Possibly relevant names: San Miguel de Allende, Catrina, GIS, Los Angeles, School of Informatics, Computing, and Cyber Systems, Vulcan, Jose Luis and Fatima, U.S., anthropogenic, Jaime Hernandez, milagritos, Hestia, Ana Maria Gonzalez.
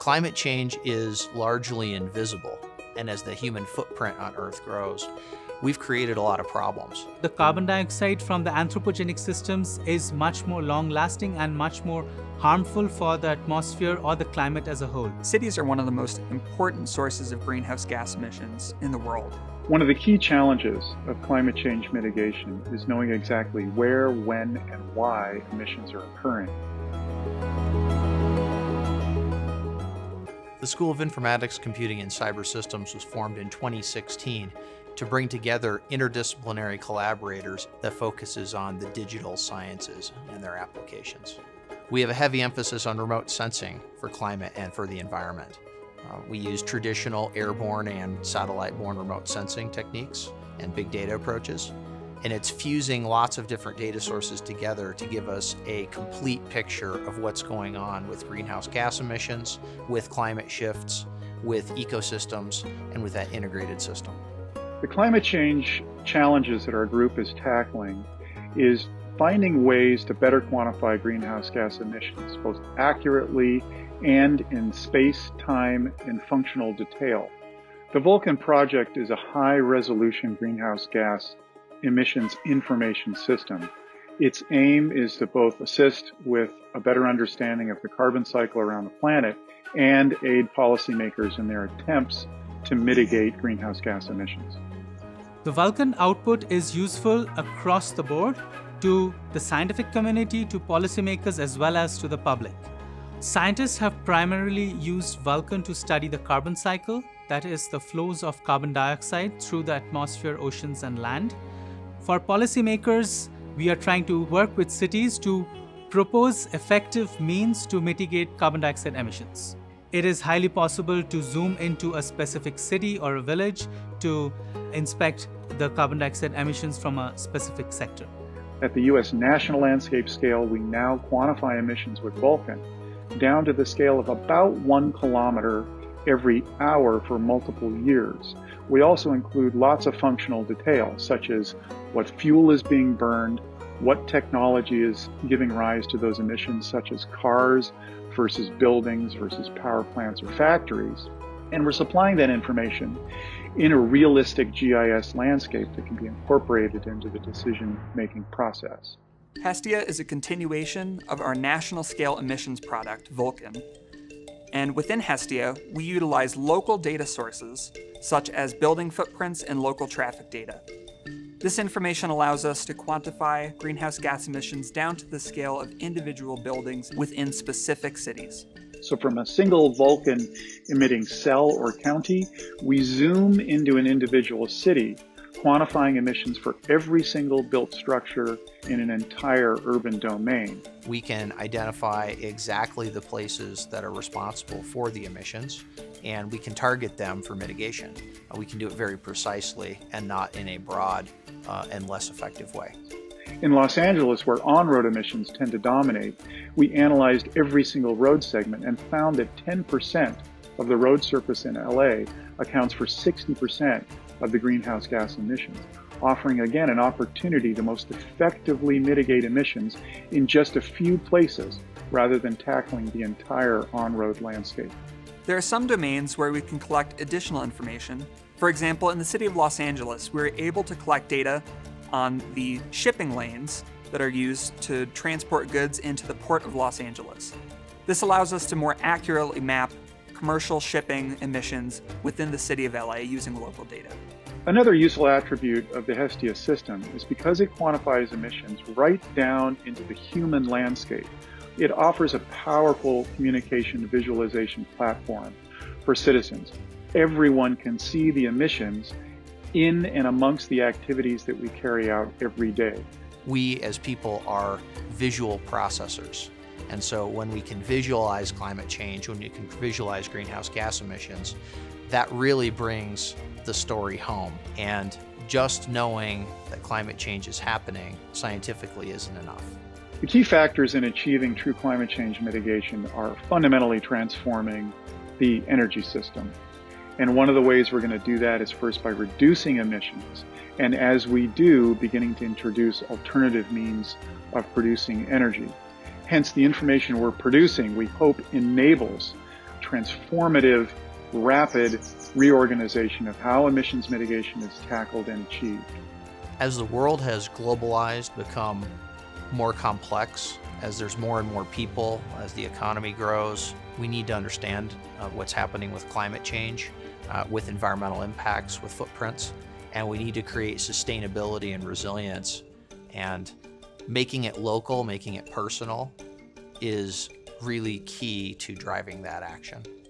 Climate change is largely invisible, and as the human footprint on Earth grows, we've created a lot of problems. The carbon dioxide from the anthropogenic systems is much more long-lasting and much more harmful for the atmosphere or the climate as a whole. Cities are one of the most important sources of greenhouse gas emissions in the world. One of the key challenges of climate change mitigation is knowing exactly where, when, and why emissions are occurring. The School of Informatics, Computing, and Cyber Systems was formed in 2016 to bring together interdisciplinary collaborators that focuses on the digital sciences and their applications. We have a heavy emphasis on remote sensing for climate and for the environment. We use traditional airborne and satellite-borne remote sensing techniques and big data approaches, and it's fusing lots of different data sources together to give us a complete picture of what's going on with greenhouse gas emissions, with climate shifts, with ecosystems, and with that integrated system. The climate change challenges that our group is tackling is finding ways to better quantify greenhouse gas emissions, both accurately and in space, time, and functional detail. The Vulcan project is a high-resolution greenhouse gas emissions information system. Its aim is to both assist with a better understanding of the carbon cycle around the planet and aid policymakers in their attempts to mitigate greenhouse gas emissions. The Vulcan output is useful across the board to the scientific community, to policymakers, as well as to the public. Scientists have primarily used Vulcan to study the carbon cycle, that is the flows of carbon dioxide through the atmosphere, oceans, and land. For policymakers, we are trying to work with cities to propose effective means to mitigate carbon dioxide emissions. It is highly possible to zoom into a specific city or a village to inspect the carbon dioxide emissions from a specific sector. At the U.S. national landscape scale, we now quantify emissions with Vulcan down to the scale of about 1 kilometer every hour for multiple years. We also include lots of functional detail, such as what fuel is being burned, what technology is giving rise to those emissions, such as cars versus buildings versus power plants or factories. And we're supplying that information in a realistic GIS landscape that can be incorporated into the decision-making process. Hestia is a continuation of our national-scale emissions product, Vulcan. And within Hestia, we utilize local data sources, such as building footprints and local traffic data. This information allows us to quantify greenhouse gas emissions down to the scale of individual buildings within specific cities. So from a single Vulcan emitting cell or county, we zoom into an individual city, quantifying emissions for every single built structure in an entire urban domain. We can identify exactly the places that are responsible for the emissions, and we can target them for mitigation. We can do it very precisely and not in a broad and less effective way. In Los Angeles, where on-road emissions tend to dominate, we analyzed every single road segment and found that 10% of the road surface in LA accounts for 60% of the greenhouse gas emissions, offering again an opportunity to most effectively mitigate emissions in just a few places rather than tackling the entire on-road landscape. There are some domains where we can collect additional information. For example, in the city of Los Angeles, we were able to collect data on the shipping lanes that are used to transport goods into the port of Los Angeles. This allows us to more accurately map commercial shipping emissions within the city of LA using local data. Another useful attribute of the Hestia system is because it quantifies emissions right down into the human landscape, it offers a powerful communication visualization platform for citizens. Everyone can see the emissions in and amongst the activities that we carry out every day. We as people are visual processors. And so when we can visualize climate change, when you can visualize greenhouse gas emissions, that really brings the story home. And just knowing that climate change is happening scientifically isn't enough. The key factors in achieving true climate change mitigation are fundamentally transforming the energy system. And one of the ways we're going to do that is first by reducing emissions, and as we do, beginning to introduce alternative means of producing energy. Hence, the information we're producing, we hope, enables transformative, rapid reorganization of how emissions mitigation is tackled and achieved. As the world has globalized, become more complex, as there's more and more people, as the economy grows, we need to understand what's happening with climate change, with environmental impacts, with footprints, and we need to create sustainability and resilience. And making it local, making it personal is really key to driving that action.